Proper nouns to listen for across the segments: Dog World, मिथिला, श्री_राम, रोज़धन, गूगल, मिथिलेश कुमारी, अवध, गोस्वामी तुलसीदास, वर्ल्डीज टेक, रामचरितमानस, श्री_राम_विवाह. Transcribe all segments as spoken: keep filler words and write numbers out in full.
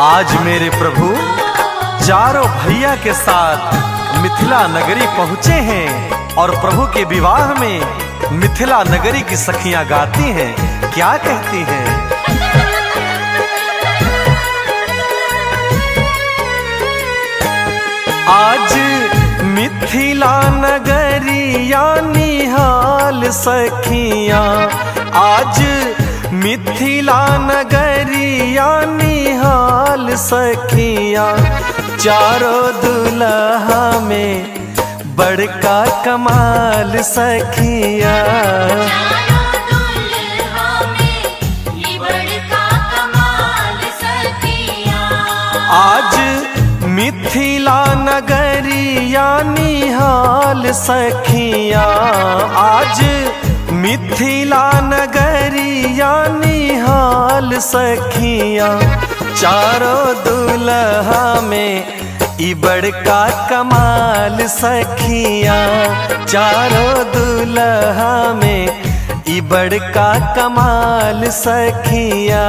आज मेरे प्रभु चारों भैया के साथ मिथिला नगरी पहुँचे हैं और प्रभु के विवाह में मिथिला नगरी की सखियाँ गाती हैं, क्या कहती हैं। आज मिथिला नगरिया निहाल सखिया, आज मिथिला नगरिया निहाल सखिया, चारों दुल्हा में बड़का कमाल सखिया, आज मिथिला नगरिया निहाल सखिया, आज मिथिला नगरिया निहाल सखिया, चारों दुल्हा में ई बड़का कमाल सखिया, चारों दुल्हा में ई बड़का कमाल सखिया,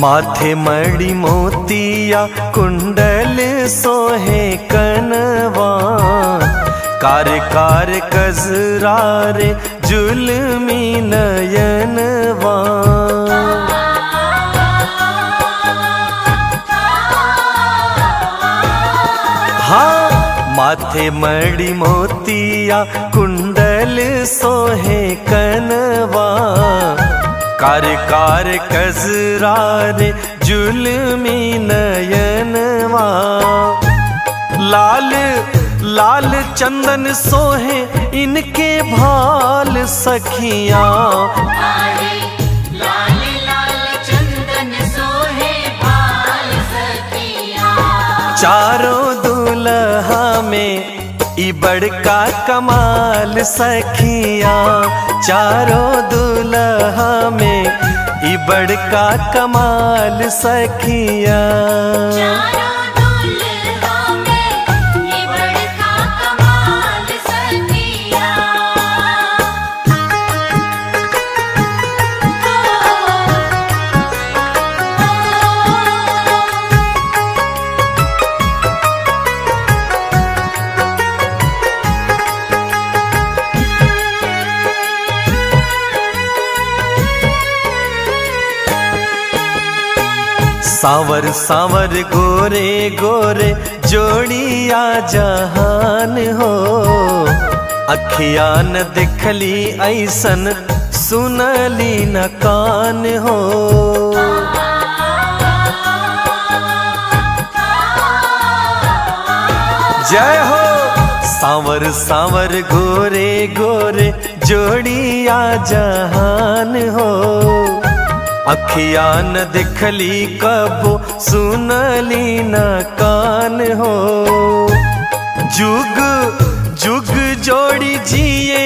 माथे मड़ी मोतिया कुंडल सोहे कनवा, कार कार कजरारे जुलमी नयनवा, हाँ माथे मड़ी मोतिया कुंडल सोहे कनवा, कार कार कजरारे जुलमी नयनवा, लाल लाल चंदन सोहे इनके भाल सखिया, लाल लाल चंदन सोहे भाल सखिया, चारों दुल्हा में ई बड़का कमाल सखिया, चारों दुल्हा में ई बड़का कमाल सखिया, चारों दुल्हा में ई बड़का कमाल सखिया। सावर सावर गोरे गोरे जोड़िया जहान हो, अखिया न दिखली ऐसन सुनली न कान हो, जय हो। सावर सावर गोरे गोरे जोड़िया जहान हो, अखिया न दिखली कब सुनली न कान हो, जुग जुग जोड़ी जिए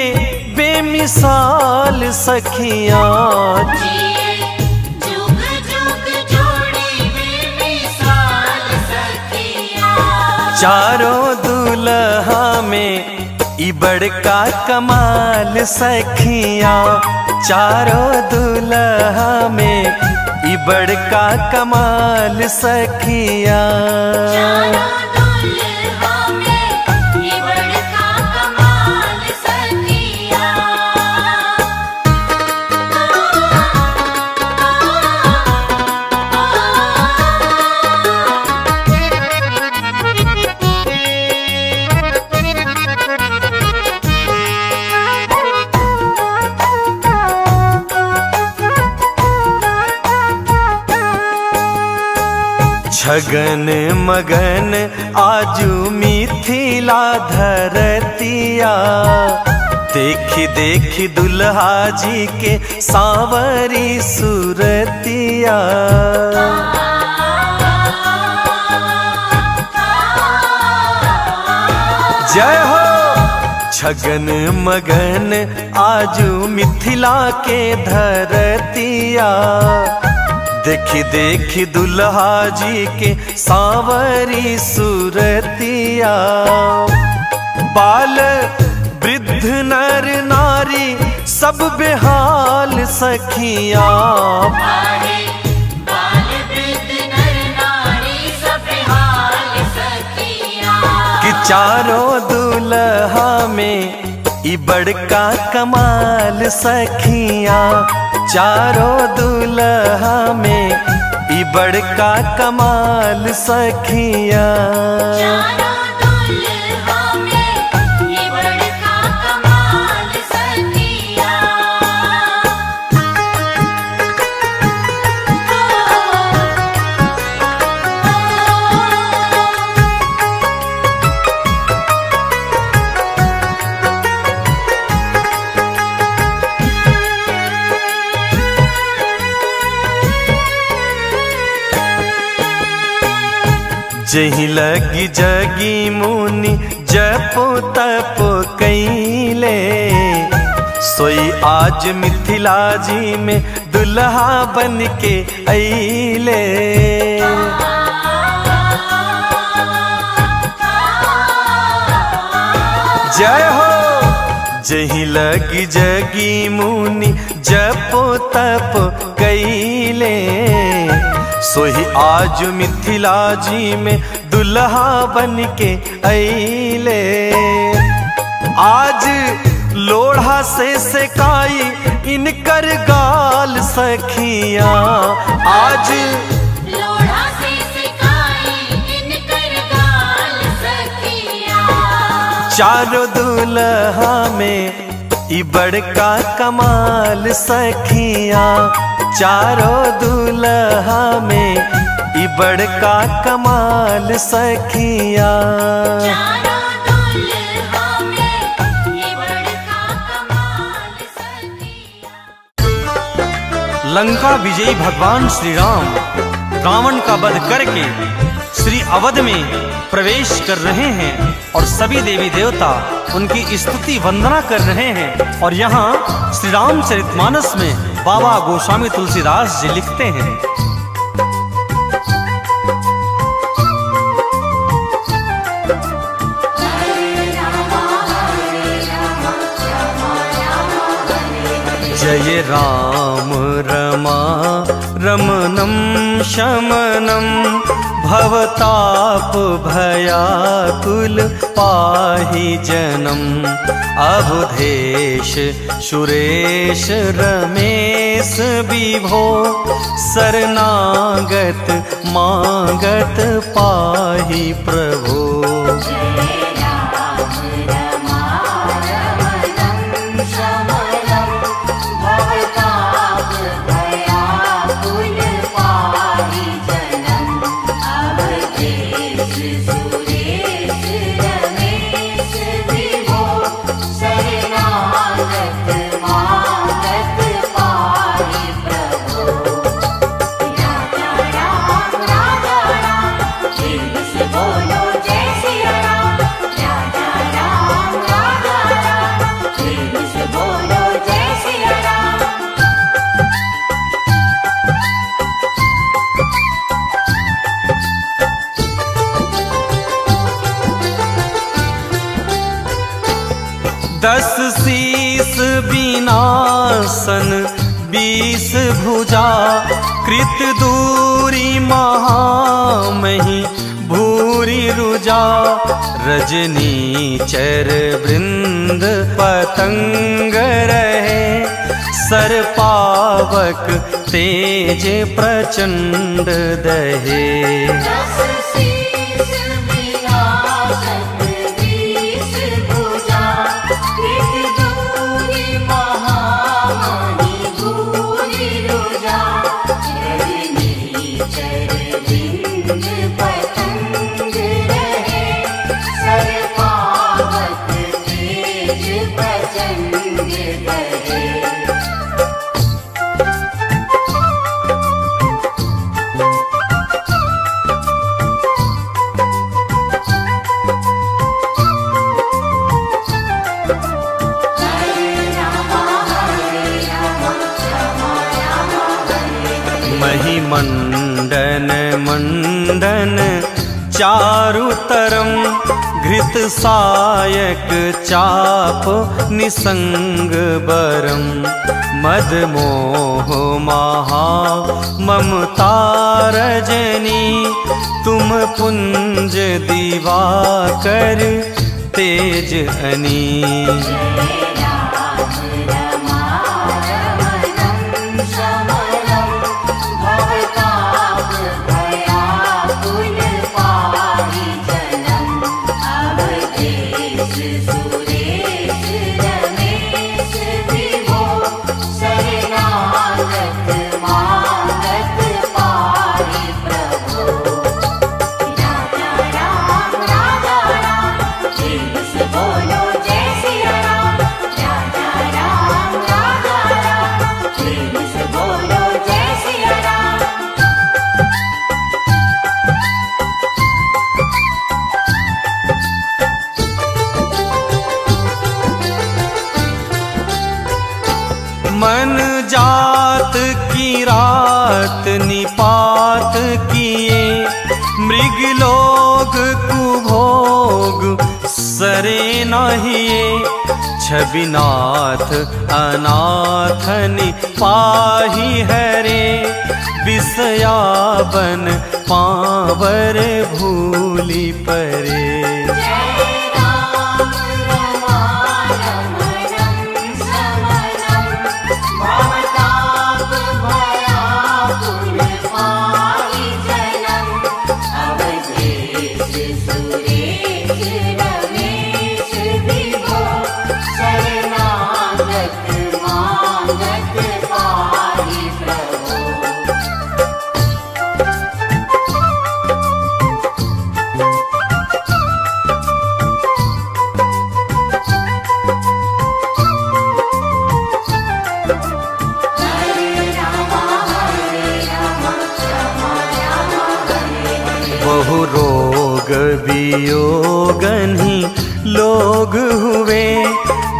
बेमिसाल सखिया, जुग जुग जोड़ी बेमिसाल सखिया, चारों दुल्हा में ई बड़का कमाल सखिया, चारों दुल्हा में ई बड़का कमाल सखिया, चारों दुल्हा में ई बड़का कमाल सखिया। छगन मगन आजू मिथिला धरतिया, देखी देखी दुल्हा जी के सांवरी सूरतिया, जय हो। छगन मगन आजू मिथिला के धरतिया, देखी देखी दुल्हा जी के सांवरी सूरतिया। बाल वृद्ध नर नारी सब बेहाल सखिया, चारों दुल्हा में ई बड़का कमाल सखिया, चारों दुल्हा में ई बड़का कमाल सखिया। जही लगी जगी मुनि जपो तपो कैले, सोई आज मिथिला जी में दुल्हा बन के अइले। जय हो। जही लगी जगी मुनि जपो तपो कैले, सोही आज मिथिला जी में दुल्हा बन के अइले। आज लोढ़ा से सेकाई इनकर गाल सखिया, आज लोढ़ा से सेकाई इनकर गाल सखिया। चारों दुल्हा में ई बड़का कमाल सखिया, चारों दुल्हा में ई बड़का कमाल सखिया। लंका विजयी भगवान श्री राम रावण का वध करके श्री अवध में प्रवेश कर रहे हैं और सभी देवी देवता उनकी स्तुति वंदना कर रहे हैं। और यहाँ श्री रामचरितमानस में बाबा गोस्वामी तुलसीदास जी लिखते हैं, जय राम रमा रमनम शमनम भवताप भयाकुल पाहि जनम। अवधेश सुरेश रमेश विभो शरणागत मांगत पाहि प्रभो। सन बीस भुजा कृत दूरी महामही भूरी रुजा। रजनी चर वृंद पतंग रहे सर्पावक तेज प्रचंड दहे। मंडन मंडन चारु तरम घृत सायक चाप निसंग बरम मद मोह महा ममता रजनी तुम पुंज दिवाकर तेज अनी। मन जात की रात निपात किए मृग लोग कुभोग सरे नहिए छविनाथ अनाथनि पाहि हरे विषयावन पावर भूलि परे। योगनि लोग हुए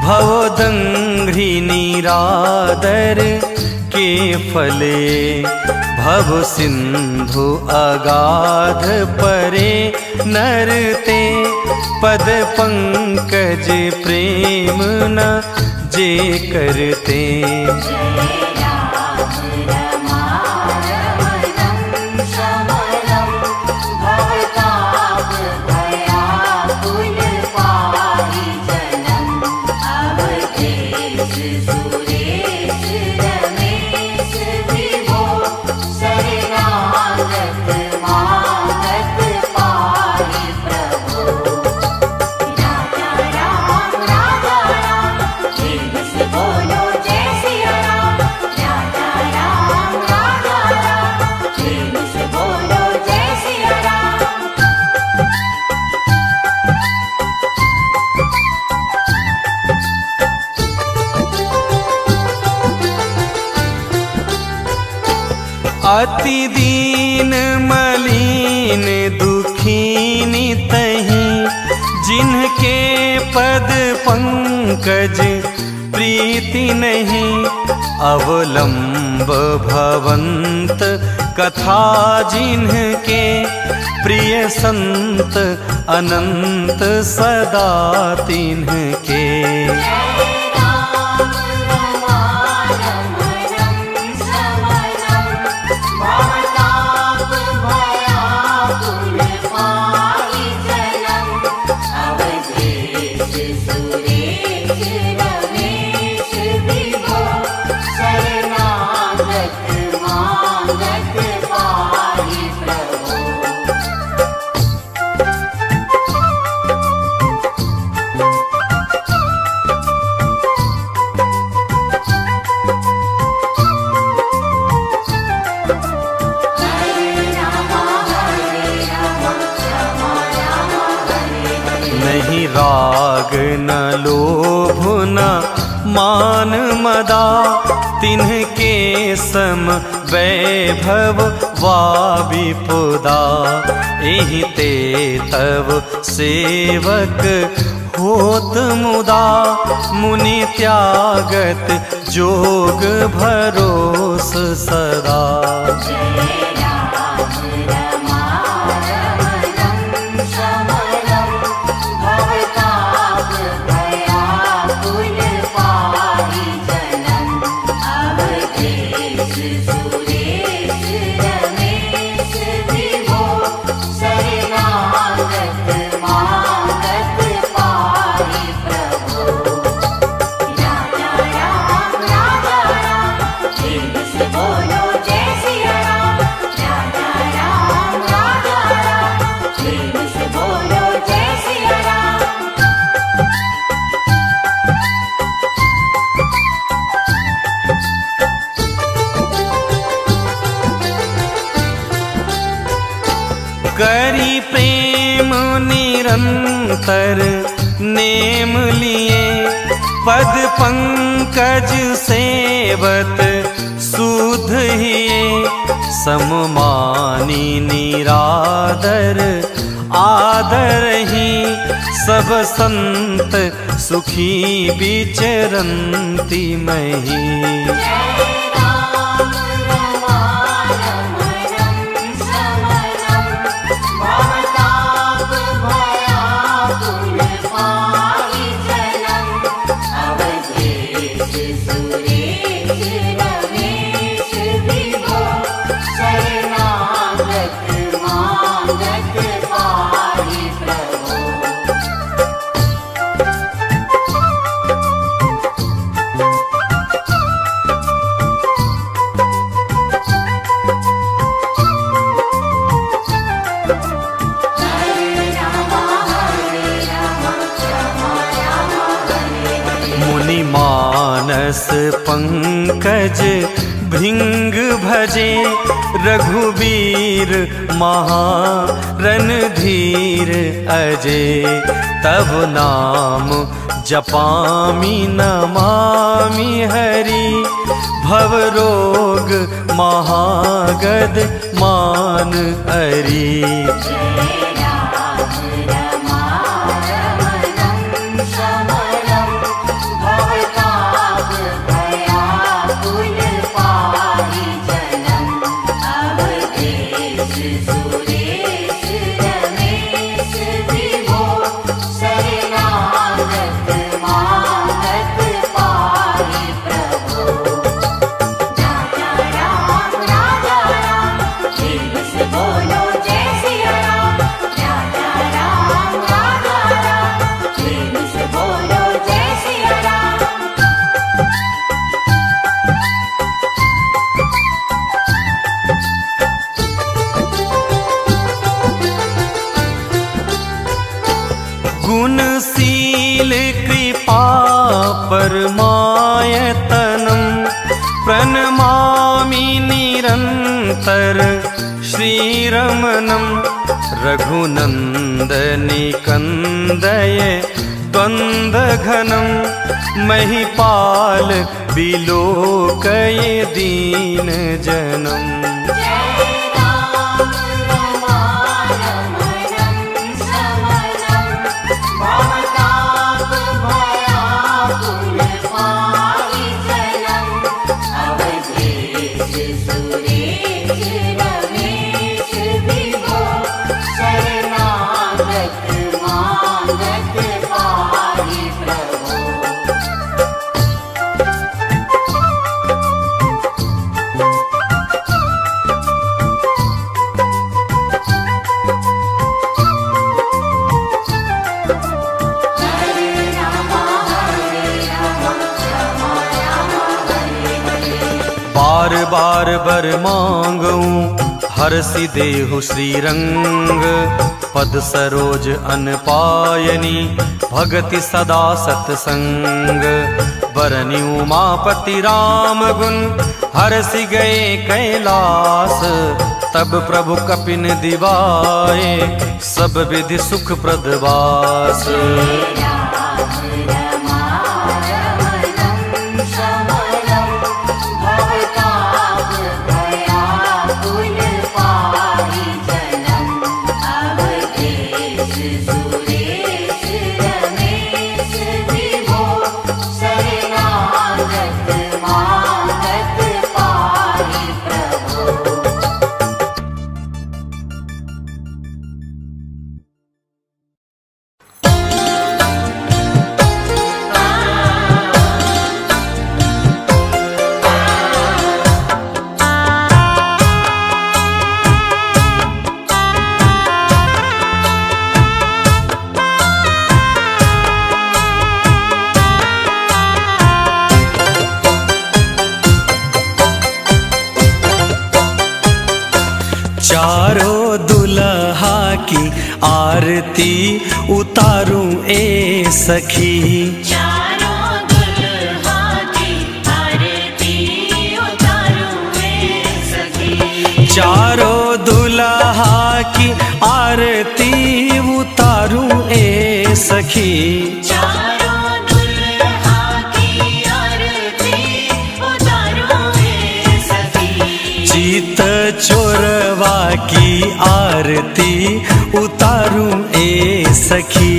भवदंघ्रि निरादर के फले भव सिंधु अगाध परे नरते पद पंकज प्रेम न जे करते। अति दीन मलिन दुखीनि तहि जिनके पद पंकज प्रीति नहीं अवलंब भवंत कथा जिनके प्रिय संत अनंत सदा तिनके। नहीं राग न लोभ न मान मदा तिनके सम वैभव वा विपुदा एहि ते तव सेवक हो होत मुदा मुनि त्यागत जोग भरोस सदा। करी प्रेम निरंतर नेम लिए पद पंकज सेवत सुध हिए, सममानी निरादर आदर ही सब संत सुखी विचरंती मही। मानस पंकज भृंग भजे रघुवीर महा रणधीर अजय, तब नाम जपामि नमामि हरि भव रोग महागद मान हरि। गुणशील कृपा परमायतनं प्रणमामि निरंतर श्रीरमणं, रघुनंदनिकंदय द्वंद्वघनं महिपाल विलोकय दीनजनम्। बार बार बर मांगूं हरसि देहु श्रीरंग, पद सरोज अन पायनी भगति सदा सत्संग। बरनि उमापति राम गुण हरसि गए कैलास, तब प्रभु कपिन दिवाए सब विधि सुख प्रदवास। श्री की आरती उतारूं ए सखी। चारों दुल्हा की आरती उतारूं ए सखी। चारों दुल्हा की आरती उतारूं ए सखी। जीत चोरवा की आरती उतारूं ए सखी।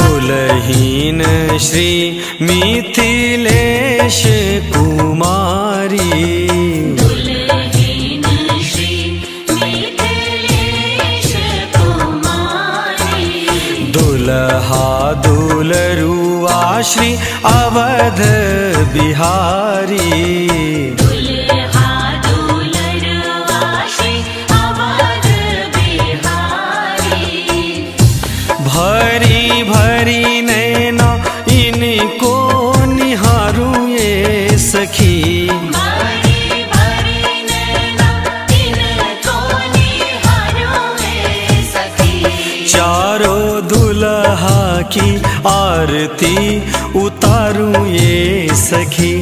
दुलहीन श्री मिथिलेश कुमारी। दुलहीन श्री मिथिलेश कुमारी। दुल्हा दुलरुआ श्री अवध बिहारी। सखी भरी भरी नैना इनको निहारूं ए सखी। चारों दुल्हा की आरती उतारूं ए सखी।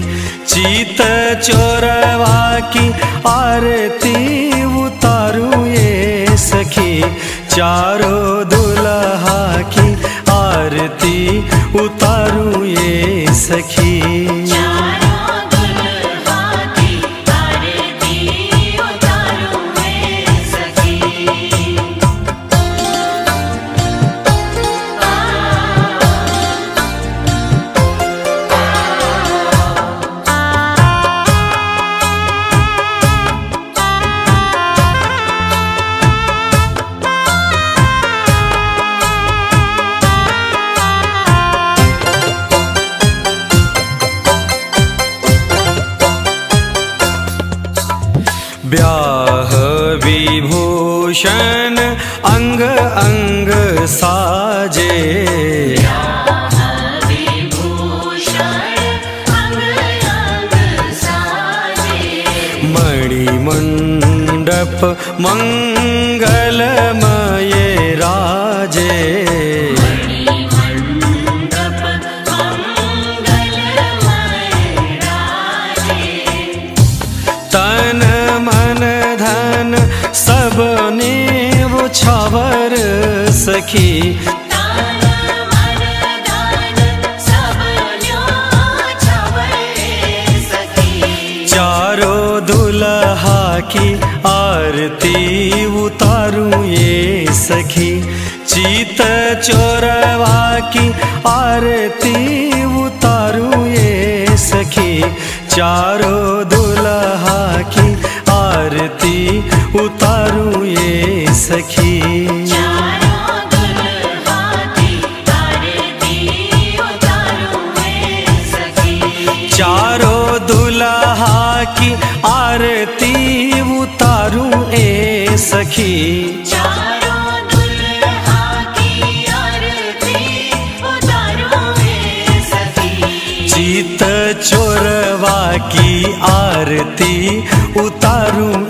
चीत चोरवा की आरती उतारूं ए सखी। चारों दुल्हा की आरती उतारूं ए सखी। ब्याह विभूषण अंग अंग साजे। ब्याह विभूषण अंग अंग साजे। मणि मंडप मंगलमय राजे। मणि मंडप मंगलमय राजे। तन सबने वो छावर सखी। तन मन धन सबने वो छावर सखी। चारों दुल्हा की आरती उतारूं ये सखी। चीत चोरवा की आरती उतारूं ये सखी। चारों दुल्हा की आरती उतारूं ये सखी। चारों दुल्हा की आरती उतारूं ये सखी। चारों दुल्हा की आरती उतारूं ए सखी। चारों दुल्हा की आरती उतारूं ए सखी। जीत चोरवा की आरती उतारूं